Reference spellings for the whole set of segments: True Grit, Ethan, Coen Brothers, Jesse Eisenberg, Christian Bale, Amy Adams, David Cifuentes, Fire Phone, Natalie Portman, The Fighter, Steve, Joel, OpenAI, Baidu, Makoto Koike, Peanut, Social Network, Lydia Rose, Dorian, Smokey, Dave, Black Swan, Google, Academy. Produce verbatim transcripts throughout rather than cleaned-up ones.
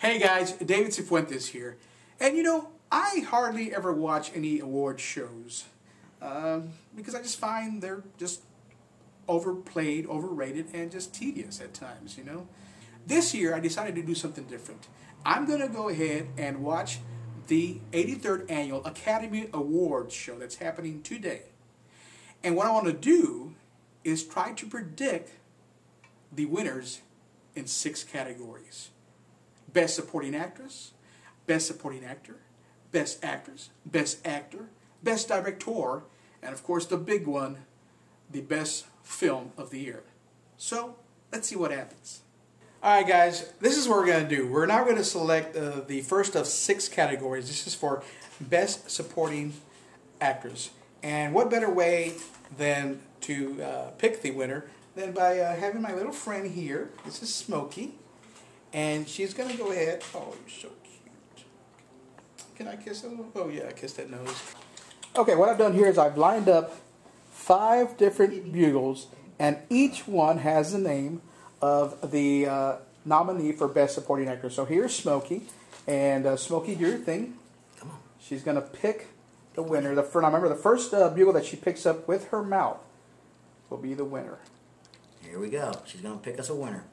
Hey guys, David Cifuentes here, and you know, I hardly ever watch any award shows uh, because I just find they're just overplayed, overrated, and just tedious at times, you know. This year I decided to do something different. I'm going to go ahead and watch the eighty-third Annual Academy Awards show that's happening today. And what I want to do is try to predict the winners in six categories. Best Supporting Actress, Best Supporting Actor, Best Actress, Best Actor, Best Director, and of course the big one, the Best Film of the Year. So, let's see what happens. Alright guys, this is what we're going to do. We're now going to select uh, the first of six categories. This is for Best Supporting Actress. And what better way than to uh, pick the winner than by uh, having my little friend here. This is Smokey. And she's going to go ahead. Oh, you're so cute. Can I kiss that little? Oh, yeah, I kissed that nose. Okay, what I've done here is I've lined up five different bugles, and each one has the name of the uh, nominee for Best Supporting Actor. So here's Smokey. And uh, Smokey, do your thing. Come on. She's going to pick the winner. The first, now remember, the first uh, bugle that she picks up with her mouth will be the winner. Here we go. She's going to pick us a winner.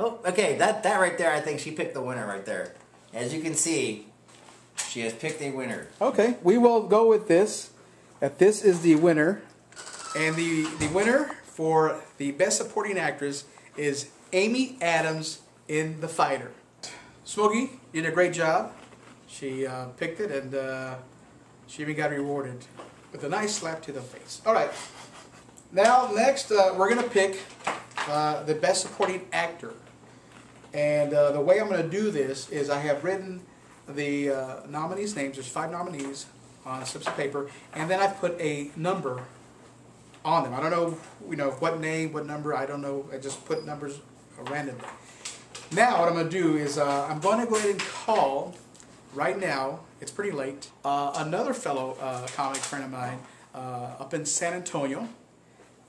Oh, okay, that, that right there, I think she picked the winner right there. As you can see, she has picked a winner. Okay, we will go with this, that this is the winner. And the, the winner for the Best Supporting Actress is Amy Adams in The Fighter. Smokey did a great job. She uh, picked it, and uh, she even got rewarded with a nice slap to the face. All right, now next uh, we're going to pick Uh, the Best Supporting Actor, and uh, the way I'm going to do this is I have written the uh, nominees' names. There's five nominees on slips of paper, and then I put a number on them. I don't know, you know, what name, what number. I don't know. I just put numbers randomly. Now, what I'm going to do is uh, I'm going to go ahead and call right now. It's pretty late. Uh, another fellow uh, comic friend of mine uh, up in San Antonio.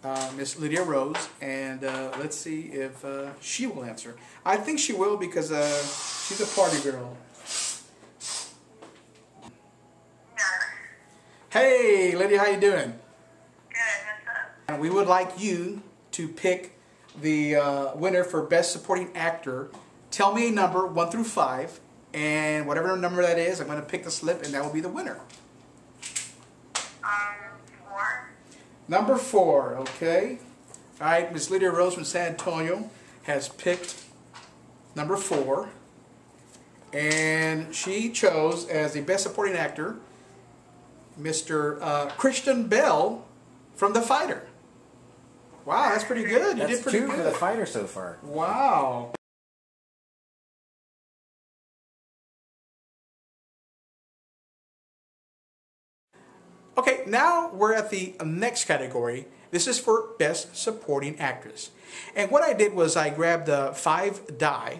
Uh, Miss Lydia Rose, and uh, let's see if uh, she will answer. I think she will because uh, she's a party girl. No. Hey, Lydia, how you doing? Good, what's up? We would like you to pick the uh, winner for Best Supporting Actor. Tell me a number, one through five, and whatever number that is, I'm going to pick the slip, and that will be the winner. Number four, okay. All right, Miss Lydia Rose from San Antonio has picked number four. And she chose as the Best Supporting Actor, Mister Uh, Christian Bale from The Fighter. Wow, that's pretty good. You did pretty good. That's two for The Fighter so far. Wow. Okay, now we're at the next category. This is for Best Supporting Actress. And what I did was I grabbed uh, five die.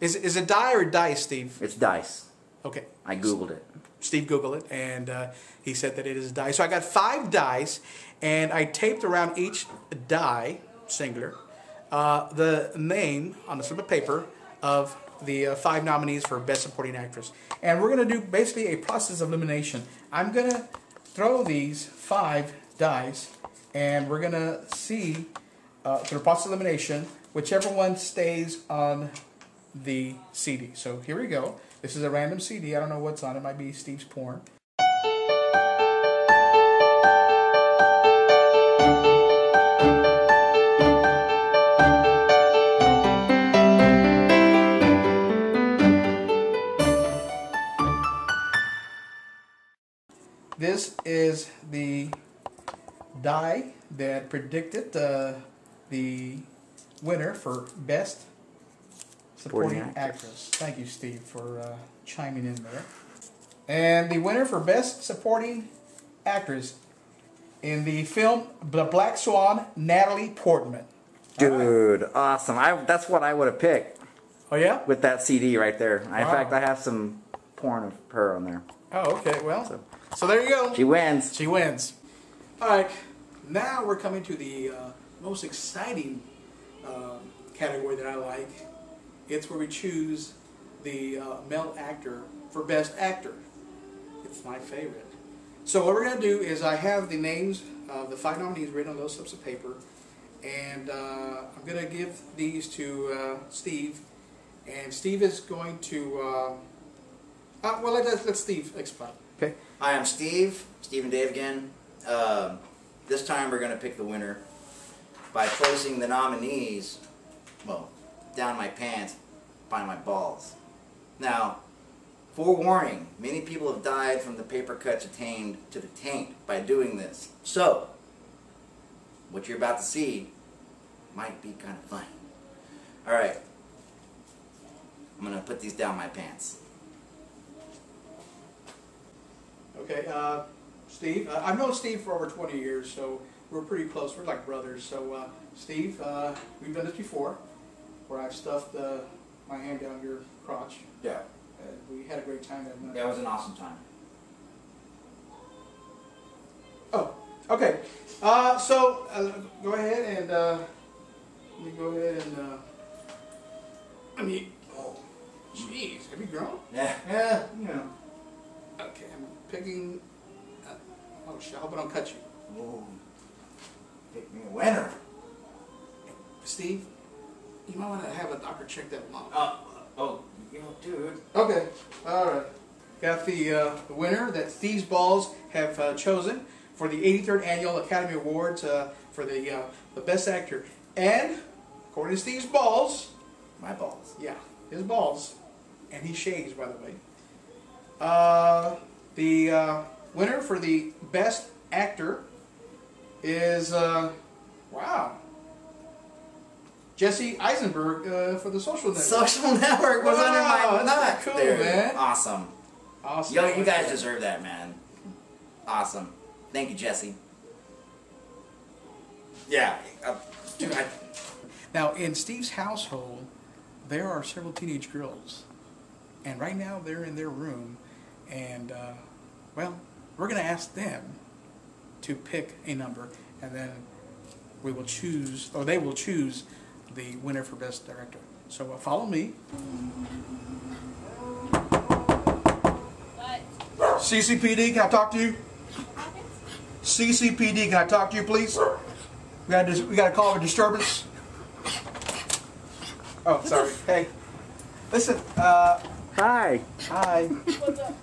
Is, is it die or dice, Steve? It's dice. Okay. I Googled it. Steve Googled it, and uh, he said that it is dice. So I got five dice, and I taped around each die, singular, uh, the name on the slip of paper of the uh, five nominees for Best Supporting Actress. And we're going to do basically a process of elimination. I'm going to throw these five dice, and we're going to see uh, through process elimination whichever one stays on the C D. So here we go. This is a random C D. I don't know what's on it. It might be Steve's porn. This is the die that predicted uh, the winner for Best Supporting Actress. Thank you, Steve, for uh, chiming in there. And the winner for Best Supporting Actress in the film The Black Swan, Natalie Portman. Dude, right. Awesome. I, that's what I would have picked. Oh yeah? With that C D right there. Wow. In fact, I have some porn of her on there. Oh, okay. Well, so, so there you go. She wins. She wins. All right. Now we're coming to the uh, most exciting uh, category that I like. It's where we choose the uh, male actor for best actor. It's my favorite. So what we're going to do is I have the names of the five nominees written on those slips of paper, and uh, I'm going to give these to uh, Steve, and Steve is going to, uh, uh, well let, let Steve explain. Okay. Hi, I'm Steve, Steve and Dave again. Uh, this time we're going to pick the winner by placing the nominees, well, down my pants, by my balls. Now, forewarning, many people have died from the paper cuts attained to the taint by doing this. So, what you're about to see might be kind of funny. Alright, I'm going to put these down my pants. Okay, uh, Steve, uh, I've known Steve for over twenty years, so we're pretty close. We're like brothers. So, uh, Steve, uh, we've done this before, where I've stuffed uh, my hand down your crotch. Yeah. Uh, we had a great time that night. That was an awesome time. Oh, okay. Uh, so, uh, go ahead and, uh, let me go ahead and, uh, I mean, oh, jeez, have you grown? Yeah. Yeah, you know. Okay, I'm picking, uh, oh, shit, I hope I don't cut you. Ooh, pick me a winner. Steve, you might want to have a doctor check that lump. Oh, oh. You know, dude. Okay, all right. Got the, uh, the winner that Steve's Balls have uh, chosen for the eighty-third Annual Academy Awards uh, for the uh, the Best Actor. And, according to Steve's Balls... My balls. Yeah, his balls. And he shaves, by the way. Uh, the uh, winner for the Best Actor is, uh, wow... Jesse Eisenberg uh, for the Social Network. Social Network was wow, under my nut. Cool, dude. Man. Awesome. Awesome. Yo, you guys deserve that, man. Awesome. Thank you, Jesse. Yeah. Uh, dude, I... Now, in Steve's household, there are several teenage girls. And right now, they're in their room. And, uh, well, we're going to ask them to pick a number. And then we will choose, or they will choose... the winner for Best Director. So uh, follow me. What? C C P D, can I talk to you? C C P D, can I talk to you, please? We got we got a call for disturbance. Oh, sorry. Hey, listen. Uh, hi. Hi. What's up?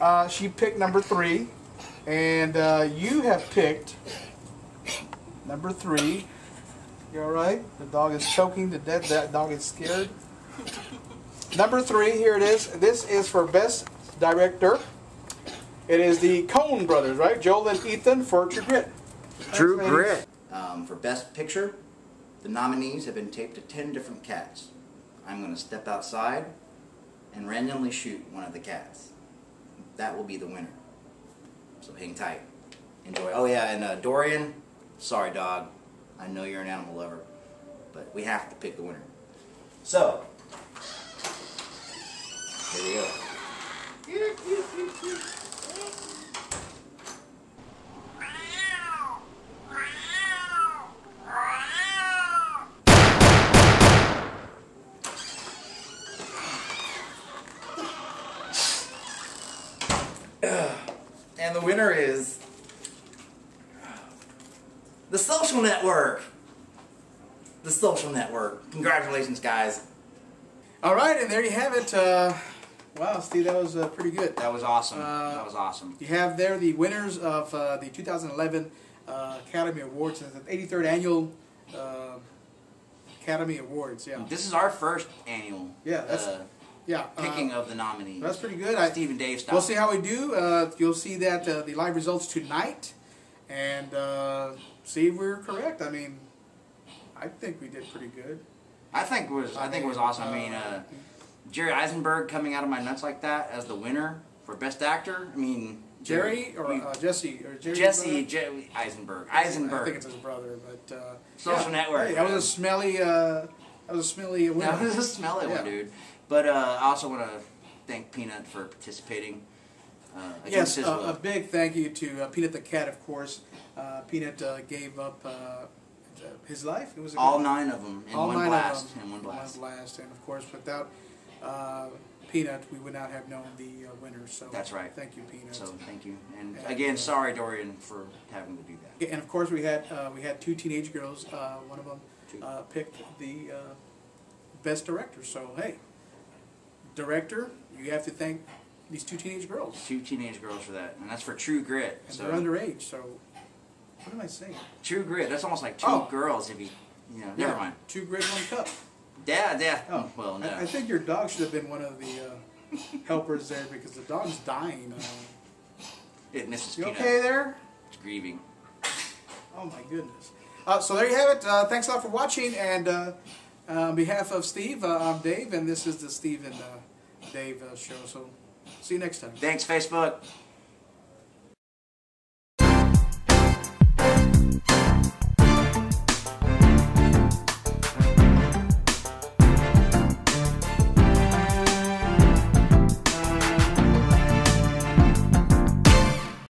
Uh, she picked number three, and uh, you have picked number three. You alright? The dog is choking to death. That dog is scared. Number three, here it is. This is for Best Director. It is the Coen Brothers, right? Joel and Ethan for True Grit. True Grit. Um, for Best Picture, the nominees have been taped to ten different cats. I'm going to step outside and randomly shoot one of the cats. That will be the winner. So hang tight. Enjoy. Oh yeah, and uh, Dorian, sorry dog. I know you're an animal lover, but we have to pick the winner. So, here we go. And the winner is... The Social Network! The Social Network. Congratulations, guys. Alright, and there you have it. Uh, wow, Steve, that was uh, pretty good. That was awesome. Uh, that was awesome. You have there the winners of uh, the two thousand eleven uh, Academy Awards, the eighty-third Annual uh, Academy Awards, yeah. This is our first annual. Yeah, that's... Uh, Yeah, picking uh, of the nominees. That's pretty good. Steve and Dave style. We'll see how we do. Uh, you'll see that uh, the live results tonight. And uh, see if we were correct. I mean, I think we did pretty good. I think it was I think it was awesome. I mean, uh, Jerry Eisenberg coming out of my nuts like that as the winner for Best Actor. I mean, Jerry, Jerry or we, uh, Jesse or Jerry Jesse Je Eisenberg. Eisenberg. I think it's his brother, but uh, Social yeah, Network. Hey, that was a smelly uh, That was a smelly winner. That was a smelly yeah. one, dude. But uh, I also want to thank Peanut for participating. Uh, yes, uh, a big thank you to uh, Peanut the Cat, of course. Uh, Peanut uh, gave up uh, his life. It was a all nine of them in one blast. In one blast. One blast, and of course, without uh, Peanut, we would not have known the uh, winner. So that's right. Thank you, Peanut. So thank you, and, and again, uh, sorry, Dorian, for having to do that. And of course, we had uh, we had two teenage girls. Uh, one of them uh, picked the uh, best director. So hey, director, you have to thank these two teenage girls. Two teenage girls for that. And that's for True Grit. And so. They're underage, so what am I saying? True Grit. That's almost like two oh. girls if you, you know, yeah. never mind. Two Grit, one cup. Yeah, yeah. Oh. Well, no. I, I think your dog should have been one of the uh, helpers there because the dog's dying. Uh, it misses you Peanut. Okay there? It's grieving. Oh, my goodness. Uh, so there you have it. Uh, thanks a lot for watching. And uh, uh, on behalf of Steve, uh, I'm Dave, and this is the Steve and uh, Dave uh, show. So. See you next time. Thanks, Facebook.